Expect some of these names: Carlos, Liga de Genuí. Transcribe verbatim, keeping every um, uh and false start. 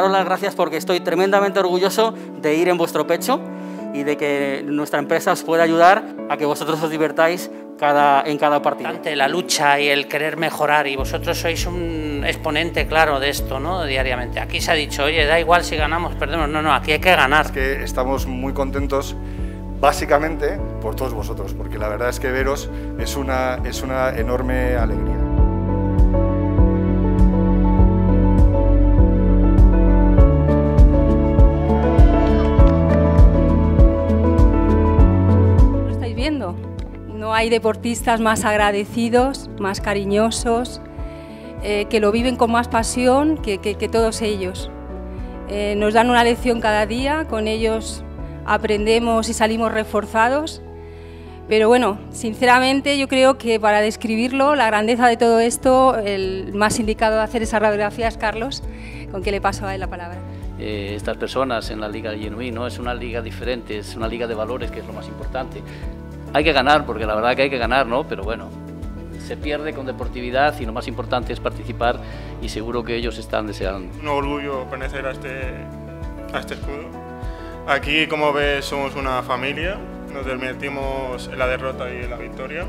daros las gracias porque estoy tremendamente orgulloso de ir en vuestro pecho y de que nuestra empresa os pueda ayudar a que vosotros os divertáis cada, en cada partido. La lucha y el querer mejorar, y vosotros sois un exponente claro de esto, ¿no? Diariamente. Aquí se ha dicho, oye, da igual si ganamos, perdemos, no, no, aquí hay que ganar. Es que estamos muy contentos básicamente por todos vosotros, porque la verdad es que veros es una, es una enorme alegría. No hay deportistas más agradecidos, más cariñosos, eh, que lo viven con más pasión que, que, que todos ellos. Eh, nos dan una lección cada día, con ellos aprendemos y salimos reforzados. Pero bueno, sinceramente yo creo que para describirlo, la grandeza de todo esto, el más indicado de hacer esas radiografías es Carlos, con que le paso a él la palabra. Eh, estas personas en la Liga de Genuí, ¿no? Es una liga diferente, es una liga de valores, que es lo más importante. Hay que ganar, porque la verdad que hay que ganar, ¿no? Pero bueno, se pierde con deportividad y lo más importante es participar, y seguro que ellos están deseando. Un orgullo pertenecer a este, a este escudo. Aquí, como ves, somos una familia, nos permitimos en la derrota y en la victoria.